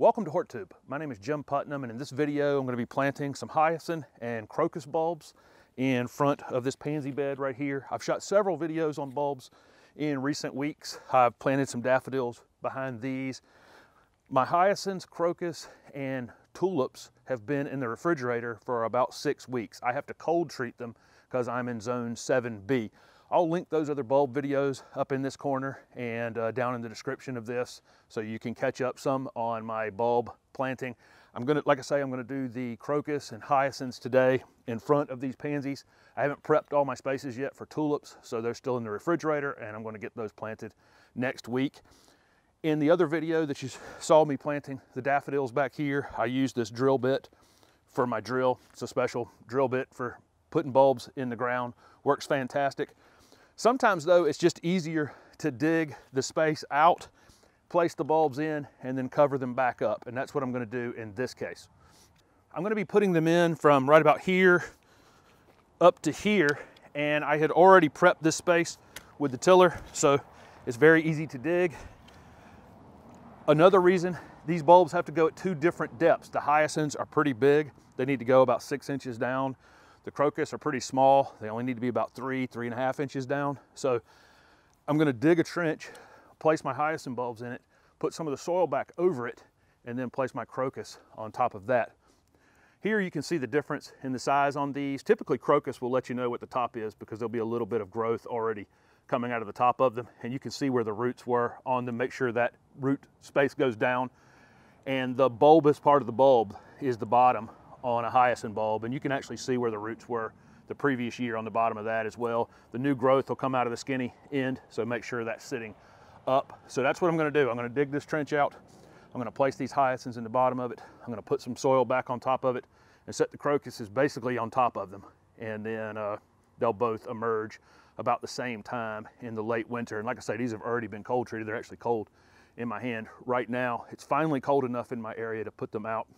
Welcome to Hort Tube. My name is Jim Putnam, and in this video I'm going to be planting some hyacinth and crocus bulbs in front of this pansy bed right here. I've shot several videos on bulbs in recent weeks. I've planted some daffodils behind these. My hyacinths, crocus, and tulips have been in the refrigerator for about 6 weeks. I have to cold treat them because I'm in zone 7B. I'll link those other bulb videos up in this corner and down in the description of this, so you can catch up some on my bulb planting. Like I say, I'm gonna do the crocus and hyacinths today in front of these pansies. I haven't prepped all my spaces yet for tulips, so they're still in the refrigerator, and I'm gonna get those planted next week. In the other video that you saw me planting the daffodils back here, I used this drill bit for my drill. It's a special drill bit for putting bulbs in the ground. Works fantastic. Sometimes though, it's just easier to dig the space out, place the bulbs in, and then cover them back up. And that's what I'm gonna do in this case. I'm gonna be putting them in from right about here up to here. And I had already prepped this space with the tiller, so it's very easy to dig. Another reason these bulbs have to go at two different depths. The hyacinths are pretty big. They need to go about 6 inches down. The crocus are pretty small. They only need to be about 3.5 inches down. So I'm gonna dig a trench, place my hyacinth bulbs in it, put some of the soil back over it, and then place my crocus on top of that. Here you can see the difference in the size on these. Typically crocus will let you know what the top is because there'll be a little bit of growth already coming out of the top of them. And you can see where the roots were on them. Make sure that root space goes down. And the bulbous part of the bulb is the bottom on a hyacinth bulb, and you can actually see where the roots were the previous year on the bottom of that as well. The new growth will come out of the skinny end, so make sure that's sitting up. So that's what I'm gonna do. I'm gonna dig this trench out. I'm gonna place these hyacinths in the bottom of it. I'm gonna put some soil back on top of it and set the crocuses basically on top of them. And then they'll both emerge about the same time in the late winter. And like I say, these have already been cold treated. They're actually cold in my hand right now. It's finally cold enough in my area to put them out.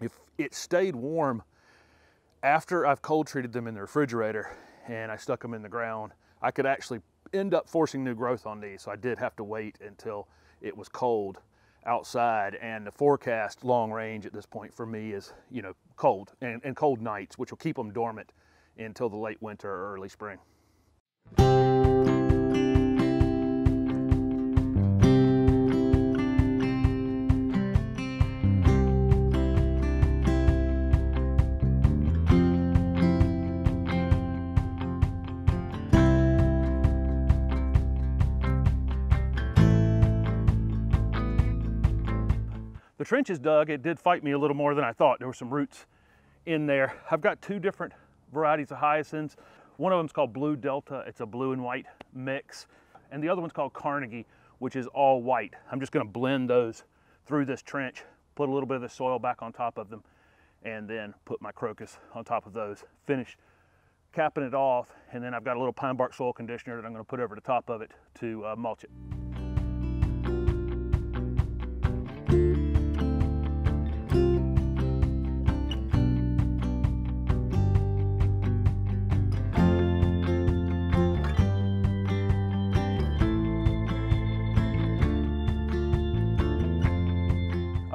If it stayed warm after I've cold treated them in the refrigerator and I stuck them in the ground, I could actually end up forcing new growth on these. So I did have to wait until it was cold outside, and the forecast long range at this point for me is, you know, cold and cold nights, which will keep them dormant until the late winter or early spring. The trench is dug. It did fight me a little more than I thought. There were some roots in there. I've got two different varieties of hyacinths. One of them's called Blue Delta. It's a blue and white mix. And the other one's called Carnegie, which is all white. I'm just gonna blend those through this trench, put a little bit of the soil back on top of them, and then put my crocus on top of those. Finish capping it off, and then I've got a little pine bark soil conditioner that I'm gonna put over the top of it to mulch it.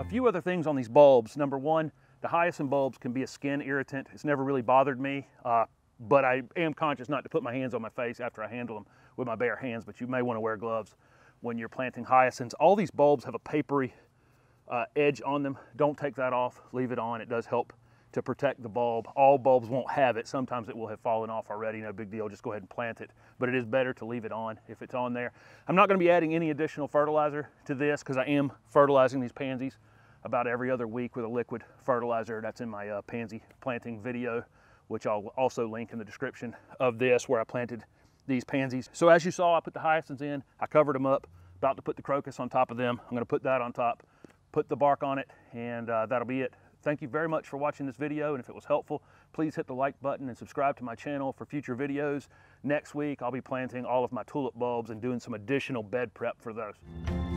Few other things on these bulbs. Number one, the hyacinth bulbs can be a skin irritant. It's never really bothered me, but I am conscious not to put my hands on my face after I handle them with my bare hands, but you may want to wear gloves when you're planting hyacinths. All these bulbs have a papery edge on them. Don't take that off, leave it on. It does help to protect the bulb. All bulbs won't have it. Sometimes it will have fallen off already, no big deal, just go ahead and plant it. But it is better to leave it on if it's on there. I'm not gonna be adding any additional fertilizer to this because I am fertilizing these pansies about every other week with a liquid fertilizer. That's in my pansy planting video, which I'll also link in the description of this, where I planted these pansies. So as you saw, I put the hyacinths in, I covered them up, about to put the crocus on top of them. I'm gonna put that on top, put the bark on it, and that'll be it. Thank you very much for watching this video, and if it was helpful, please hit the like button and subscribe to my channel for future videos. Next week, I'll be planting all of my tulip bulbs and doing some additional bed prep for those.